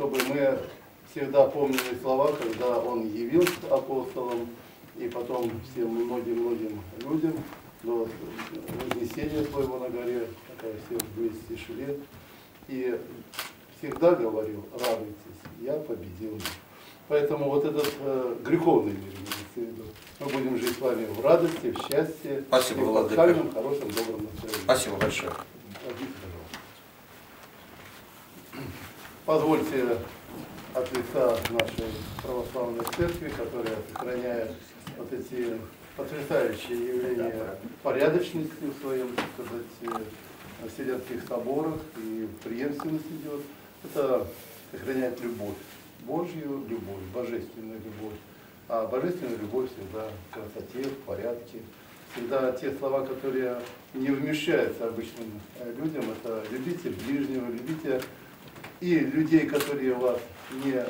чтобы мы всегда помнили слова, когда он явился апостолом, и потом всем многим-многим людям до вознесения своего на горе, когда все вместе шли, и всегда говорил: радуйтесь, я победил. Поэтому вот этот греховный мир, мы будем жить с вами в радости, в счастье, спасибо, и в благословенном, хорошем, добром настроении. Спасибо большое. Позвольте от лица нашей православной церкви, которая сохраняет вот эти потрясающие явления порядочности в своем, так сказать, вселенских соборах, и преемственность идет, это сохраняет любовь, Божью любовь, божественную любовь. А божественная любовь всегда в красоте, в порядке. Всегда те слова, которые не вмещаются обычным людям, это любите ближнего, любите и людей, которые вас не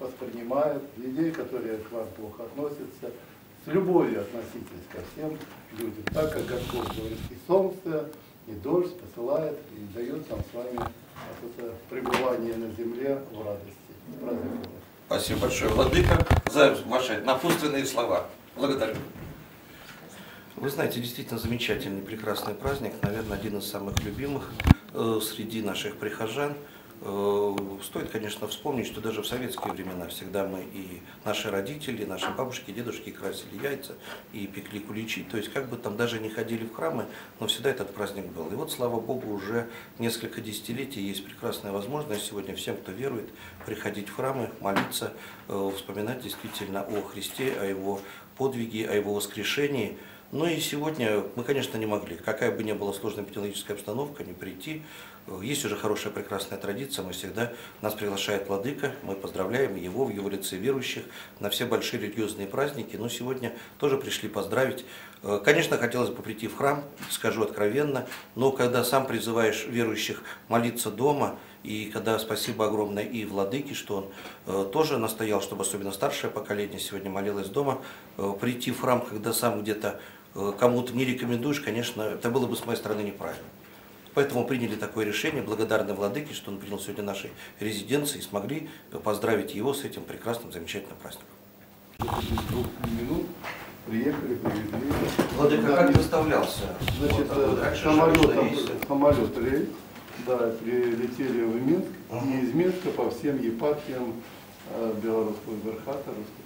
воспринимают, людей, которые к вам плохо относятся. С любовью относитесь ко всем людям, так как Господь говорит: и солнце, и дождь посылает, и дает нам с вами это пребывание на земле в радости. Спасибо большое, владыка, за ваши напутственные слова. Благодарю. Вы знаете, действительно замечательный, прекрасный праздник, наверное, один из самых любимых среди наших прихожан. Стоит, конечно, вспомнить, что даже в советские времена всегда мы и наши родители, и наши бабушки, дедушки красили яйца и пекли куличи. То есть, как бы там даже не ходили в храмы, но всегда этот праздник был. И вот, слава Богу, уже несколько десятилетий есть прекрасная возможность сегодня всем, кто верует, приходить в храмы, молиться, вспоминать действительно о Христе, о Его подвиге, о Его воскрешении. Ну и сегодня мы, конечно, не могли, какая бы ни была сложная педагогическая обстановка, не прийти. Есть уже хорошая, прекрасная традиция, мы всегда, нас приглашает владыка, мы поздравляем его в его лице верующих на все большие религиозные праздники, но сегодня тоже пришли поздравить. Конечно, хотелось бы прийти в храм, скажу откровенно, но когда сам призываешь верующих молиться дома, и когда спасибо огромное и владыке, что он тоже настоял, чтобы особенно старшее поколение сегодня молилось дома, прийти в храм, когда сам где-то кому-то не рекомендуешь, конечно, это было бы с моей стороны неправильно. Поэтому приняли такое решение, благодарны владыке, что он принял сегодня нашей резиденции, и смогли поздравить его с этим прекрасным, замечательным праздником. Приехали, привезли. Владыка, да, как доставлялся? Значит, вот, самолет рейс, да, прилетели в Минск, и из Минска по всем епархиям Белорусского Верхата, Русского